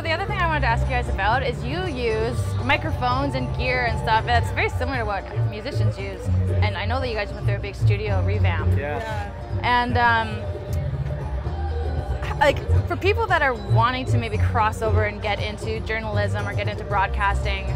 So the other thing I wanted to ask you guys about is you use microphones and gear and stuff that's very similar to what musicians use. And I know that you guys went through a big studio revamp. Yeah. And like for people that are wanting to maybe cross over and get into journalism or get into broadcasting,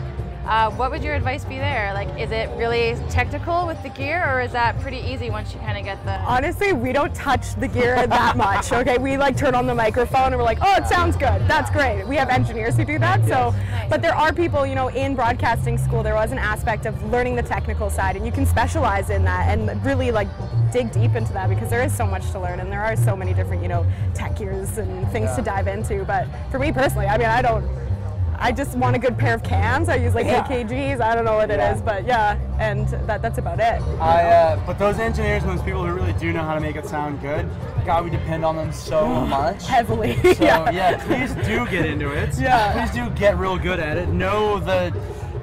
what would your advice be there? Like, is it really technical with the gear, or is that pretty easy once you kind of get the... Honestly, we don't touch the gear that much, okay? We like turn on the microphone and we're like, oh, it sounds good. That's great. We have engineers who do that, so... But there are people, you know, in broadcasting school, there was an aspect of learning the technical side, and you can specialize in that and really like dig deep into that, because there is so much to learn and there are so many different, you know, tech gears and things to dive into. But for me personally, I mean, I just want a good pair of cams. I use like AKGs. I don't know what it is, but yeah, and that's about it. But those engineers and those people who really do know how to make it sound good, God, we depend on them so much. Heavily. So yeah, please do get into it. Yeah. Please do get real good at it. Know the...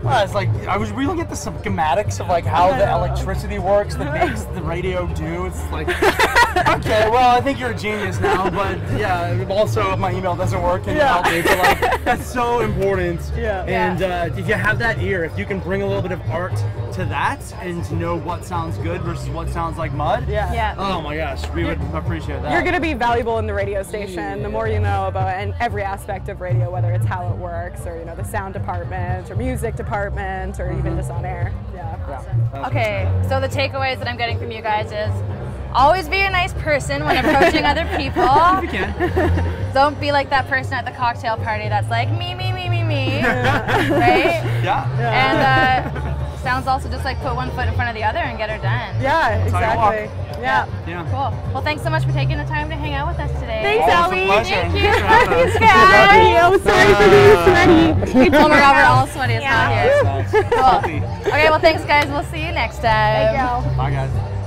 Well, it's like, I was really looking at the schematics of like how the electricity works that makes the radio do. It's like, okay, well, I think you're a genius now, but yeah, also if my email doesn't work and like, that's so important. Yeah. And if you have that ear, if you can bring a little bit of art to that and know what sounds good versus what sounds like mud, oh my gosh, we would appreciate that. You're going to be valuable in the radio station. The more you know about and every aspect of radio, whether it's how it works or, you know, the sound department or music department. Or even just on air. Yeah. Okay, so the takeaways that I'm getting from you guys is always be a nice person when approaching other people. If you can. Don't be like that person at the cocktail party that's like, me, me, me, me, me. Right? Yeah. And sounds also just like put one foot in front of the other and get her done. Yeah, exactly. Yeah. Cool. Well, thanks so much for taking the time to hang out with us today. Thanks, Ellie. Thank you. Thanks, guys. I'm sorry for being sweaty. Oh my God, we're all sweaty. It's not here. Cool. Okay, well, thanks, guys. We'll see you next time. Thank you. Bye, guys.